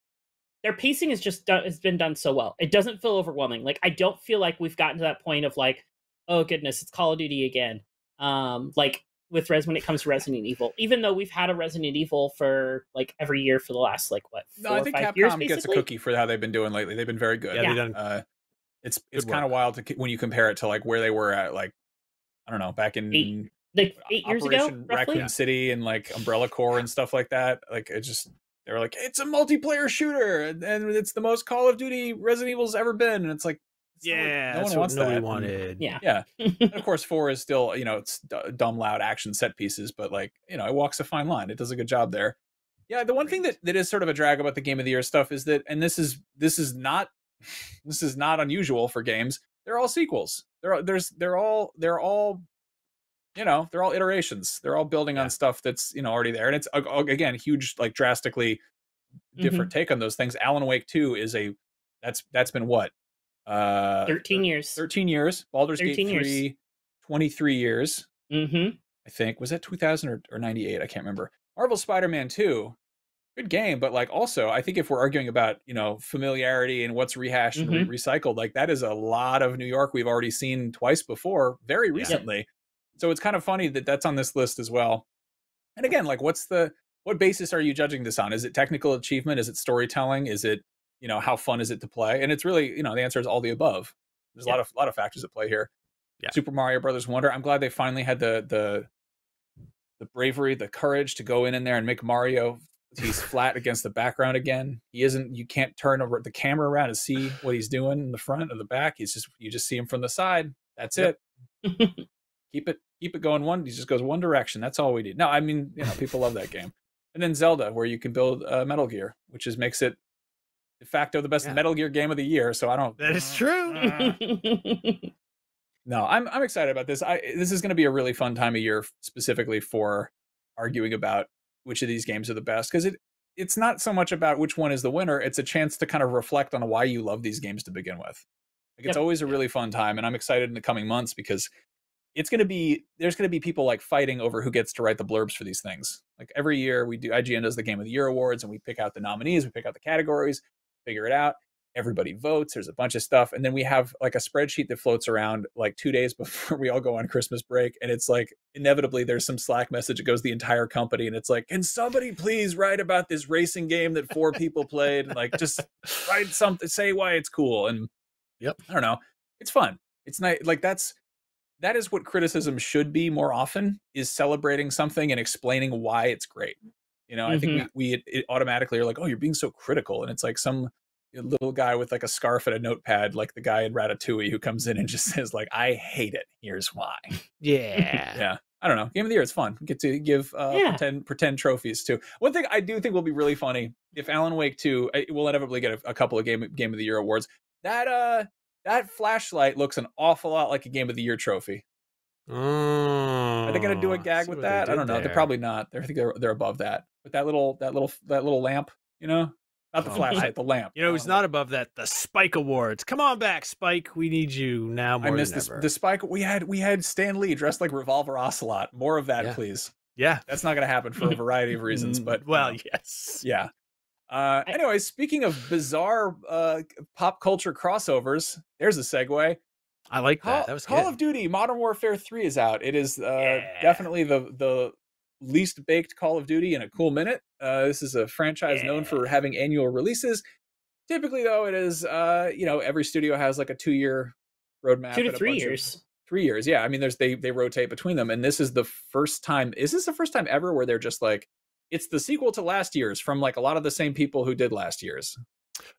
Their pacing is just done, has been done so well. It doesn't feel overwhelming. Like, I don't feel like we've gotten to that point of like, oh goodness, it's Call of Duty again. Um, like, with Res when it comes to Resident Evil. Even though we've had a Resident Evil for like every year for the last like, what, four no, I think or five Capcom years, basically? gets a cookie for how they've been doing lately. They've been very good. Yeah, yeah. They've done uh, it's it's kind of wild to, when you compare it to like where they were at like, I don't know, back in... Eight. Like eight years Operation ago, roughly? Raccoon City and like Umbrella Corps and stuff like that. Like it just they were like, it's a multiplayer shooter, and, and it's the most Call of Duty Resident Evil's ever been. And it's like, yeah, no one, no that's one wants what that. Wanted. Yeah, yeah. And of course, four is still, you know, it's d dumb, loud action set pieces, but like, you know, it walks a fine line. It does a good job there. Yeah, the one thing that that is sort of a drag about the Game of the Year stuff is that, and this is this is not this is not unusual for games. They're all sequels. They're there's they're all they're all, you know, they're all iterations. They're all building yeah. on stuff that's, you know, already there, and it's again huge, like drastically different mm-hmm. take on those things. Alan Wake two is a that's that's been what. Uh, thirteen years. thirteen years. Baldur's Gate three, twenty-three years. Mm-hmm. I think. Was that two thousand or, or ninety-eight? I can't remember. Marvel Spider-Man two. Good game. But like also, I think if we're arguing about, you know, familiarity and what's rehashed mm-hmm. and re recycled, like that is a lot of New York we've already seen twice before, very recently. Yeah. So it's kind of funny that that's on this list as well. And again, like what's the, what basis are you judging this on? Is it technical achievement? Is it storytelling? Is it, you know, how fun is it to play? And it's really, you know, the answer is all the above. There's yeah. a lot of a lot of factors at play here. Yeah. Super Mario Brothers Wonder. I'm glad they finally had the the the bravery, the courage to go in in there and make Mario. He's flat against the background again. He isn't. You can't turn over the camera around and see what he's doing in the front or the back. He's just you just see him from the side. That's yep. it. keep it keep it going. One. He just goes one direction. That's all we need. No, I mean, you know, people love that game. And then Zelda, where you can build uh, Metal Gear, which is makes it. De facto the best yeah. Metal Gear game of the year, so I don't that is true. uh, no I'm, I'm excited about this. I this is going to be a really fun time of year, specifically for arguing about which of these games are the best, because it it's not so much about which one is the winner. It's a chance to kind of reflect on why you love these games to begin with. Like it's yep. always a really fun time, and I'm excited in the coming months because it's going to be there's going to be people like fighting over who gets to write the blurbs for these things. Like every year we do, I G N does the Game of the Year awards, and we pick out the nominees, we pick out the categories, figure it out, everybody votes, there's a bunch of stuff, and then we have like a spreadsheet that floats around like two days before we all go on Christmas break, and it's like inevitably there's some Slack message that goes to the entire company, and it's like, can somebody please write about this racing game that four people played, and like just write something, say why it's cool. And yep I don't know, it's fun, it's nice. Like that's that is what criticism should be more often, is celebrating something and explaining why it's great. You know, mm-hmm. I think we, we it, it automatically are like, oh, you're being so critical. And it's like some little guy with like a scarf and a notepad, like the guy in Ratatouille who comes in and just says like, I hate it. Here's why. Yeah. Yeah. I don't know. Game of the Year is fun. We get to give uh, yeah. pretend, pretend trophies too. One thing I do think will be really funny, if Alan Wake two, it will inevitably get a, a couple of game, game of the Year awards. That, uh, that flashlight looks an awful lot like a Game of the Year trophy. Oh, are they gonna do a gag with that? I don't know. There. They're probably not. They're, I think they're they're above that. But that little that little that little lamp, you know, not the oh, flashlight, the lamp. You know, who's not above that? The Spike Awards. Come on back, Spike. We need you now more I miss than this, ever. The Spike. We had we had Stan Lee dressed like Revolver Ocelot. More of that, yeah. please. Yeah, that's not gonna happen for a variety of reasons. But well, um, yes, yeah. Uh, anyway, speaking of bizarre uh, pop culture crossovers, there's a segue. I like that. Call, that was Call good. of Duty Modern Warfare three is out. It is uh, yeah. definitely the the least baked Call of Duty in a cool minute. Uh, this is a franchise yeah. known for having annual releases. Typically, though, it is uh, you know, every studio has like a two year roadmap. Two to three years. Of, three years, yeah. I mean, there's they they rotate between them, and this is the first time. Is this the first time ever where they're just like, it's the sequel to last year's from like a lot of the same people who did last year's?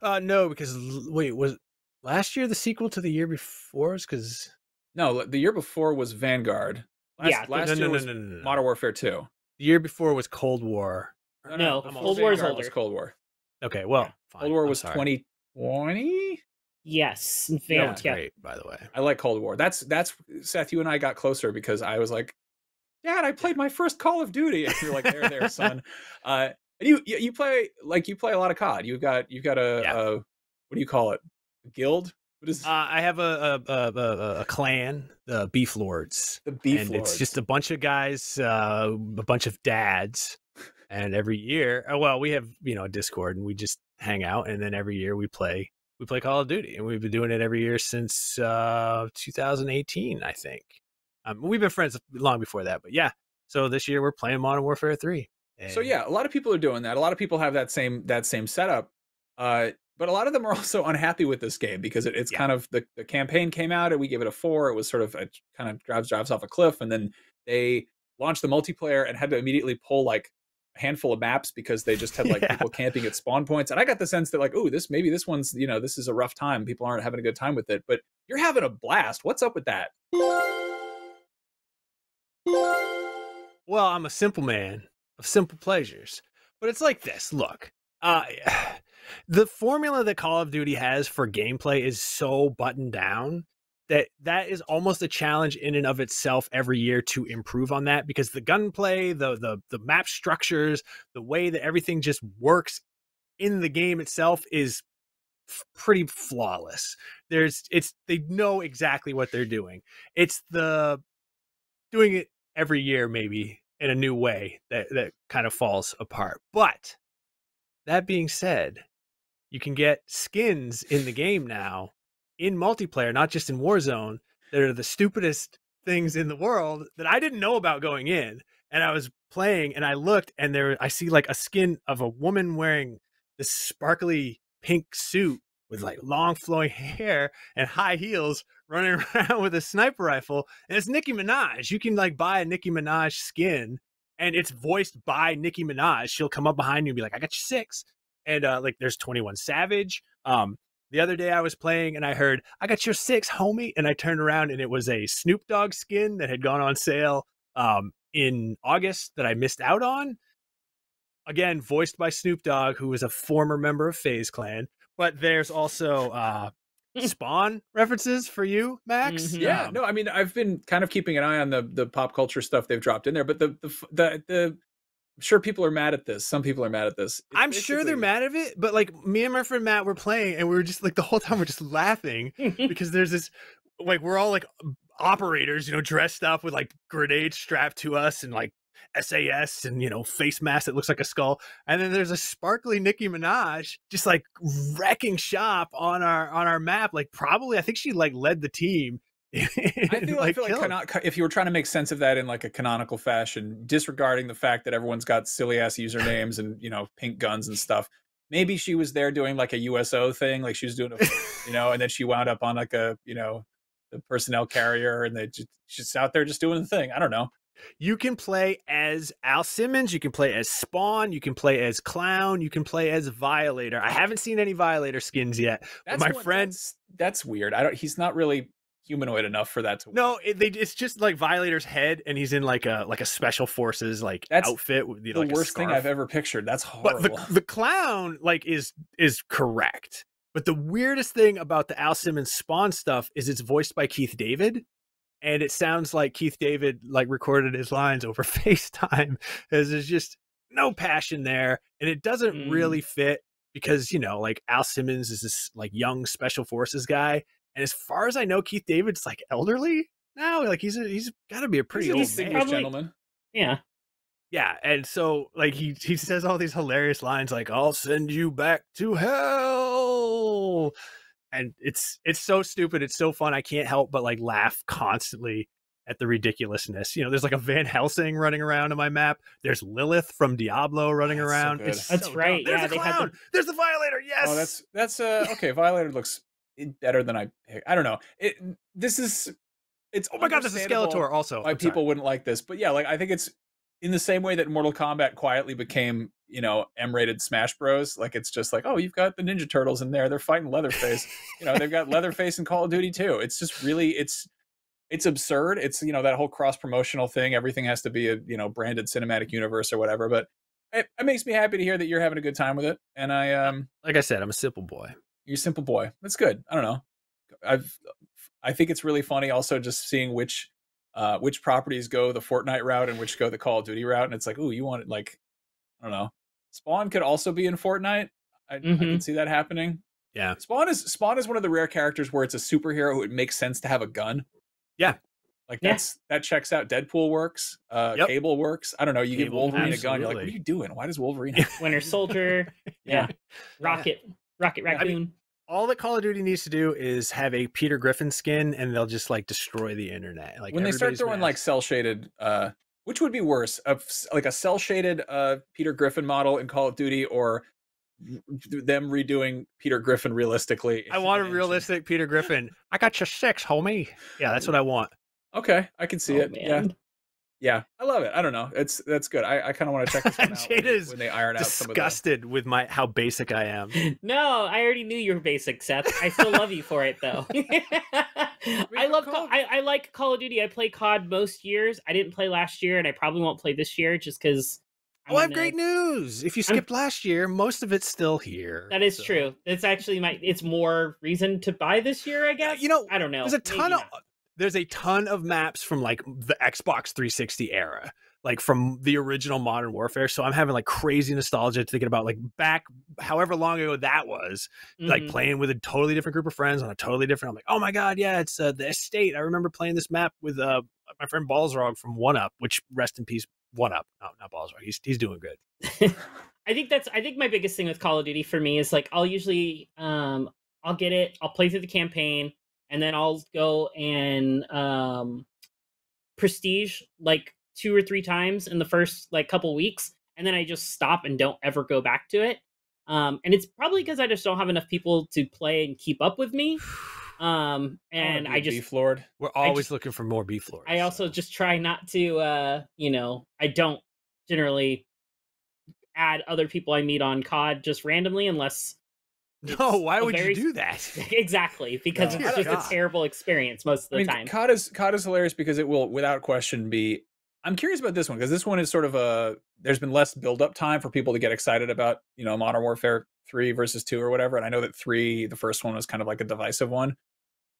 Uh, no, because wait, was. Last year, the sequel to the year before is because no, the year before was Vanguard. Last, yeah, last no, year no, no, was no, no, no. Modern Warfare two. The year before was Cold War. No, no, no Cold War is older. Was Cold War. Okay, well, yeah, fine. Cold War I'm was twenty twenty. Yes, Vanguard. Yeah. Great, by the way. I like Cold War. That's that's Seth. You and I got closer because I was like, Dad, I played my first Call of Duty. And you're like, there, there, son. Uh, and you you play like you play a lot of C O D. You've got you've got a, yeah. a what do you call it? Guild? What is uh, I have a a, a, a a clan, the Beef Lords. The Beef and Lords. It's just a bunch of guys, uh, a bunch of dads, and every year, well, we have you know Discord, and we just hang out, and then every year we play we play Call of Duty, and we've been doing it every year since uh, two thousand eighteen, I think. Um, we've been friends long before that, but yeah. So this year we're playing Modern Warfare three. And... So yeah, a lot of people are doing that. A lot of people have that same that same setup. Uh, But a lot of them are also unhappy with this game because it, it's yeah. kind of the, the campaign came out and we gave it a four. It was sort of a kind of drives drives off a cliff, and then they launched the multiplayer and had to immediately pull like handful of maps because they just had like yeah. people camping at spawn points. And I got the sense that like, oh, this maybe this one's, you know, this is a rough time. People aren't having a good time with it, but you're having a blast. What's up with that? Well, I'm a simple man of simple pleasures, but it's like this. Look, uh, the formula that Call of Duty has for gameplay is so buttoned down that that is almost a challenge in and of itself every year to improve on that, because the gunplay, the the the map structures, the way that everything just works in the game itself is pretty flawless. There's it's they know exactly what they're doing. It's the doing it every year maybe in a new way that that kind of falls apart. But that being said, you can get skins in the game now in multiplayer, not just in Warzone, that are the stupidest things in the world that I didn't know about going in. And I was playing and I looked and there, I see like a skin of a woman wearing this sparkly pink suit with like long flowing hair and high heels running around with a sniper rifle. And it's Nicki Minaj. You can like buy a Nicki Minaj skin and it's voiced by Nicki Minaj. She'll come up behind you and be like, I got you six. And uh, like there's twenty-one Savage. Um, The other day I was playing and I heard, I got your six, homie. And I turned around and it was a Snoop Dogg skin that had gone on sale um, in August that I missed out on. Again, voiced by Snoop Dogg, who was a former member of FaZe Clan. But there's also uh, Spawn references for you, Max. Mm-hmm. Yeah, um, no, I mean, I've been kind of keeping an eye on the the pop culture stuff they've dropped in there. But the the the... the I'm sure people are mad at this. Some people are mad at this. It's I'm sure they're mad at it, but like me and my friend Matt were playing and we were just like the whole time we're just laughing because there's this like we're all like operators, you know, dressed up with like grenades strapped to us and like S A S and, you know, face mask that looks like a skull. And then there's a sparkly Nicki Minaj just like wrecking shop on our on our map. Like probably I think she like led the team. I feel like, I feel like if you were trying to make sense of that in like a canonical fashion, disregarding the fact that everyone's got silly ass usernames and, you know, pink guns and stuff, maybe she was there doing like a U S O thing, like she was doing a, you know, and then she wound up on like a, you know, the personnel carrier and they just, she's out there just doing the thing. I don't know. You can play as Al Simmons, you can play as Spawn, you can play as Clown, you can play as Violator. I haven't seen any Violator skins yet. That's my friend. That's, that's weird. I don't, he's not really humanoid enough for that to work. No, it, they, it's just like Violator's head and he's in like a like a special forces like that's outfit with, you know, the like worst thing I've ever pictured. That's horrible. But the, the Clown like is is correct, but the weirdest thing about the Al Simmons Spawn stuff is it's voiced by Keith David and it sounds like Keith David like recorded his lines over FaceTime, as there's just no passion there and it doesn't mm. really fit because, you know, like Al Simmons is this like young special forces guy. And as far as I know, Keith David's like elderly now. Like he's a, he's got to be a pretty old man. Probably, gentleman. Yeah, yeah. And so like he he says all these hilarious lines like "I'll send you back to hell," and it's it's so stupid. It's so fun. I can't help but like laugh constantly at the ridiculousness. You know, there's like a Van Helsing running around on my map. There's Lilith from Diablo running that's around. So it's that's so right. There's yeah, a Clown. The... There's the Violator. Yes. Oh, that's that's uh, okay. Violator looks better than I I don't know. It this is it's oh my god, this is Skeletor also. Why people wouldn't like this. But yeah, like I think it's in the same way that Mortal Kombat quietly became, you know, M rated Smash Bros. Like it's just like, oh, you've got the Ninja Turtles in there. They're fighting Leatherface. You know, they've got Leatherface in Call of Duty too. It's just really it's it's absurd. It's, you know, that whole cross promotional thing. Everything has to be a, you know, branded cinematic universe or whatever, but it, it makes me happy to hear that you're having a good time with it. And I um like I said, I'm a simple boy. You're a simple boy. That's good. I don't know. I've, I think it's really funny also just seeing which, uh, which properties go the Fortnite route and which go the Call of Duty route. And it's like, ooh, you want it like, I don't know. Spawn could also be in Fortnite. I, mm-hmm. I can see that happening. Yeah. Spawn is, Spawn is one of the rare characters where it's a superhero who it makes sense to have a gun. Yeah. Like that's, yeah. that checks out. Deadpool works. Uh, yep. Cable works. I don't know. You Cable, give Wolverine absolutely. a gun. You're like, what are you doing? Why does Wolverine have Winter Soldier? yeah. yeah. Rocket. Rocket Raccoon. I mean, all that Call of Duty needs to do is have a Peter Griffin skin and they'll just like destroy the internet. Like when they start throwing mad. like cell shaded, uh, which would be worse, a, like a cell shaded uh, Peter Griffin model in Call of Duty, or them redoing Peter Griffin realistically. I want a realistic Peter Griffin. I got your six, homie. Yeah, that's what I want. Okay, I can see oh, it. Man. Yeah. Yeah, I love it. I don't know. It's that's good. I, I kind of want to check this one out when, is when they iron out some of the... Disgusted with my how basic I am. No, I already knew you were basic, Seth. I still love you for it though. I love. Call... I I like Call of Duty. I play C O D most years. I didn't play last year, and I probably won't play this year just because. Oh, I have great news! If you skipped I'm... last year, most of it's still here. That is so. True. It's actually my. It's more reason to buy this year, I guess. You know, I don't know. There's a ton Maybe of. Not. There's a ton of maps from like the Xbox three sixty era, like from the original Modern Warfare. So I'm having like crazy nostalgia thinking about like back however long ago that was, mm-hmm. like playing with a totally different group of friends on a totally different. I'm like, oh my God, yeah, it's uh, the Estate. I remember playing this map with uh, my friend Balzrog from One Up, which rest in peace, One Up. No, not Balzrog. He's, he's doing good. I think that's, I think my biggest thing with Call of Duty for me is like, I'll usually, um, I'll get it. I'll play through the campaign. And then I'll go and um, prestige like two or three times in the first like couple weeks. And then I just stop and don't ever go back to it. Um, and it's probably because I just don't have enough people to play and keep up with me. Um, and I, I just... B-floored. We're always just, looking for more B-floored. I so. also just try not to, uh, you know, I don't generally add other people I meet on C O D just randomly unless... It's no, why would very... you do that? Exactly, because no, it's just God. a terrible experience most of the I mean, time. C O D is, C O D is hilarious because it will, without question, be... I'm curious about this one, because this one is sort of a... There's been less build-up time for people to get excited about, you know, Modern Warfare three versus two or whatever, and I know that three, the first one, was kind of like a divisive one.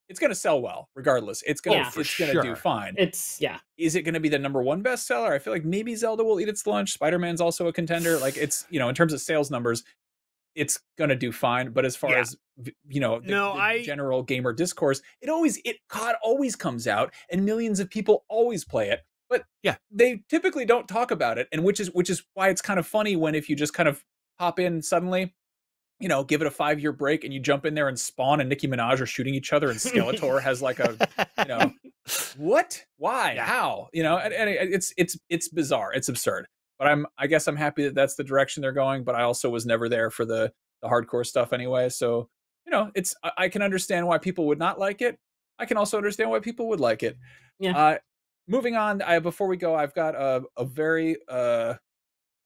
It's going to sell well, regardless. It's going yeah, to sure. do fine. It's, yeah. Is it going to be the number one bestseller? I feel like maybe Zelda will eat its lunch. Spider-Man's also a contender. Like, it's, you know, in terms of sales numbers... It's gonna do fine, but as far yeah. as you know, the, no, the I... general gamer discourse, it always it C O D always comes out, and millions of people always play it. But yeah, they typically don't talk about it, and which is which is why it's kind of funny when if you just kind of hop in suddenly, you know, give it a five year break, and you jump in there and Spawn and Nicki Minaj are shooting each other, and Skeletor has like a, you know, what, why, yeah. how, you know, and, and it's it's it's bizarre, it's absurd. But I'm, I guess I'm happy that that's the direction they're going. But I also was never there for the the hardcore stuff anyway. So, you know, it's I, I can understand why people would not like it. I can also understand why people would like it. Yeah. Uh, moving on, I, before we go, I've got a a very, uh,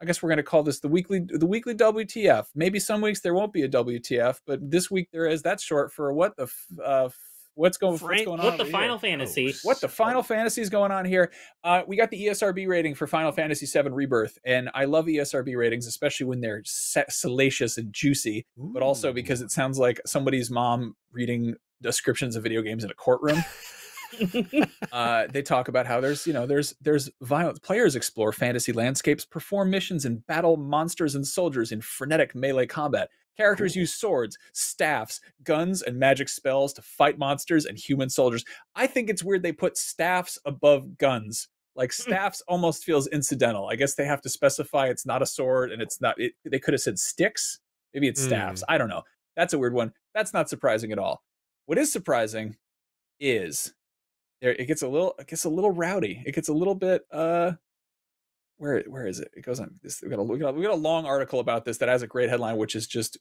I guess we're going to call this the weekly the weekly W T F. Maybe some weeks there won't be a W T F, but this week there is. That's short for what the f uh, f What's going, Frank, what's going on? What the Final here? Fantasy? What the Final Fantasy is going on here? Uh, we got the E S R B rating for Final Fantasy seven Rebirth, and I love E S R B ratings, especially when they're salacious and juicy, Ooh. but also because it sounds like somebody's mom reading descriptions of video games in a courtroom. uh, they talk about how there's, you know, there's there's violence. Players explore fantasy landscapes, perform missions, and battle monsters and soldiers in frenetic melee combat. Characters cool. use swords, staffs, guns, and magic spells to fight monsters and human soldiers. I think it's weird they put staffs above guns. Like, staffs almost feels incidental. I guess they have to specify it's not a sword and it's not... It, they could have said sticks. Maybe it's staffs. Mm. I don't know. That's a weird one. That's not surprising at all. What is surprising is... there it gets a little it gets a little rowdy. It gets a little bit... uh. Where where is it? It goes on. This, we got a we got, we got a long article about this that has a great headline, which is just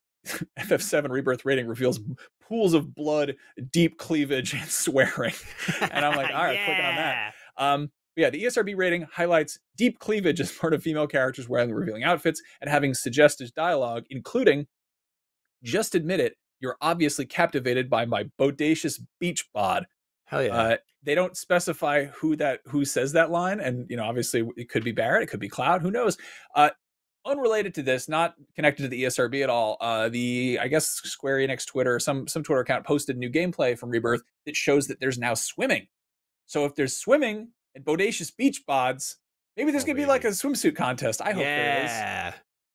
F F seven Rebirth rating reveals pools of blood, deep cleavage, and swearing. And I'm like, all right, yeah. clicking on that. Um, yeah, the E S R B rating highlights deep cleavage as part of female characters wearing revealing outfits and having suggestive dialogue, including, just admit it, you're obviously captivated by my bodacious beach bod. Hell yeah. Uh, they don't specify who that who says that line, and you know, obviously it could be Barrett, it could be Cloud, who knows. Uh, unrelated to this, not connected to the E S R B at all. Uh, the I guess Square Enix Twitter, some some Twitter account posted new gameplay from Rebirth that shows that there's now swimming. So if there's swimming and bodacious beach bods, maybe there's oh, gonna really? be like a swimsuit contest. I hope yeah.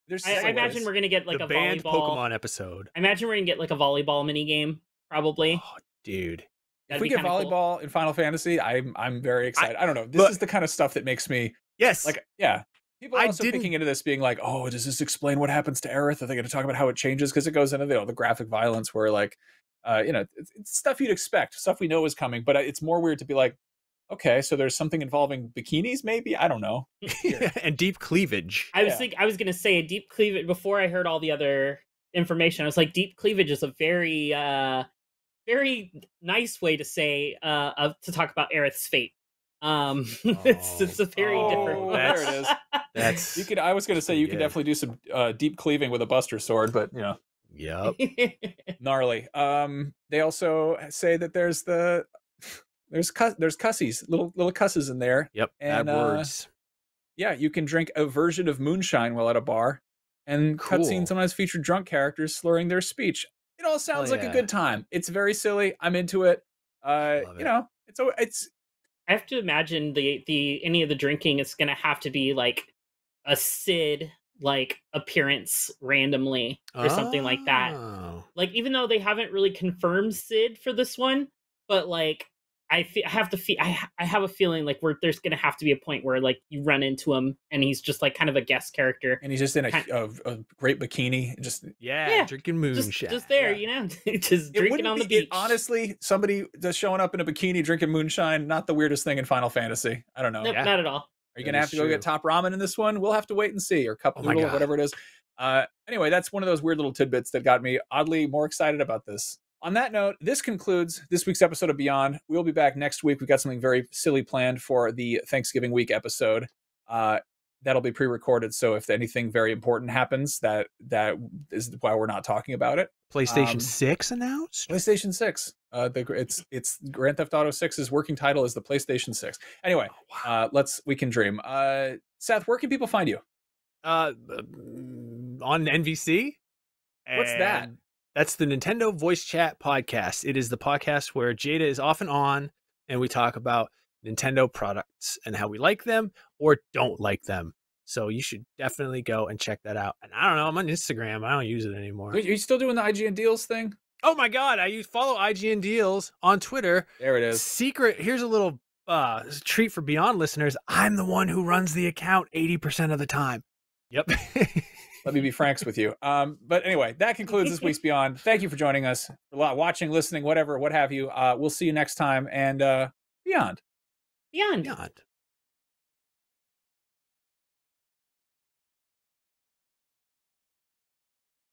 there is. There's I, I imagine we're gonna get like the a banned volleyball Pokemon episode. I imagine we're gonna get like a volleyball mini game, probably. Oh, dude. That'd if we get volleyball cool. in Final Fantasy, I'm I'm very excited. I, I don't know. This but, is the kind of stuff that makes me yes, like yeah. People are also picking into this, being like, "Oh, does this explain what happens to Aerith? Are they going to talk about how it changes?" Because it goes into the, you know, the graphic violence, where like, uh, you know, it's, it's stuff you'd expect, stuff we know is coming. But it's more weird to be like, okay, so there's something involving bikinis, maybe? I don't know. And deep cleavage. I was yeah. thinking, I was going to say a deep cleavage before I heard all the other information. I was like, deep cleavage is a very. Uh, Very nice way to say, uh, uh, to talk about Aerith's fate. Um, oh, it's, it's a very oh, different one. There it is. That's, you could, I was going to say, you yeah. could definitely do some uh, deep cleaving with a Buster Sword, but you know. Yep. Gnarly. Um, they also say that there's the there's cuss, there's cussies, little little cusses in there. Yep. And bad words. Uh, yeah, you can drink a version of moonshine while at a bar, and cool. cutscenes sometimes feature drunk characters slurring their speech. It all sounds Hell like yeah. a good time. It's very silly. I'm into it. Uh, Love you it. know, it's it's. I have to imagine the the any of the drinking is going to have to be like a Sid like appearance randomly or oh. something like that. Like, even though they haven't really confirmed Sid for this one, but like I, fe I have to feel I ha I have a feeling like we're there's going to have to be a point where like you run into him and he's just like kind of a guest character, and he's just in a, a, a great bikini, just yeah, yeah drinking moonshine, just, just there, yeah. you know, just it drinking on the be, beach. It, honestly, somebody just showing up in a bikini drinking moonshine, not the weirdest thing in Final Fantasy. I don't know, nope, yeah. not at all. Are you going to have to true. go get top ramen in this one? We'll have to wait and see, or cup noodle, oh or whatever it is. Uh, anyway, that's one of those weird little tidbits that got me oddly more excited about this. On that note, this concludes this week's episode of Beyond. We'll be back next week. We've got something very silly planned for the Thanksgiving week episode. Uh, that'll be pre-recorded, so if anything very important happens, that that is why we're not talking about it. PlayStation um, six announced? PlayStation six. Uh, the, it's it's Grand Theft Auto six's working title is the PlayStation six. Anyway, oh, wow. uh, let's we can dream. Uh, Seth, where can people find you? Uh, on N V C. What's that? That's the Nintendo Voice Chat Podcast. It is the podcast where Jada is off and on, and we talk about Nintendo products and how we like them or don't like them. So you should definitely go and check that out. And I don't know, I'm on Instagram. I don't use it anymore. Are you still doing the I G N Deals thing? Oh my God, I follow I G N Deals on Twitter. There it is. Secret, here's a little uh, treat for Beyond listeners. I'm the one who runs the account eighty percent of the time. Yep. Let me be franks with you. Um, but anyway, that concludes this week's Beyond. Thank you for joining us, for watching, listening, whatever, what have you. Uh, we'll see you next time, and uh, Beyond. Beyond. Beyond.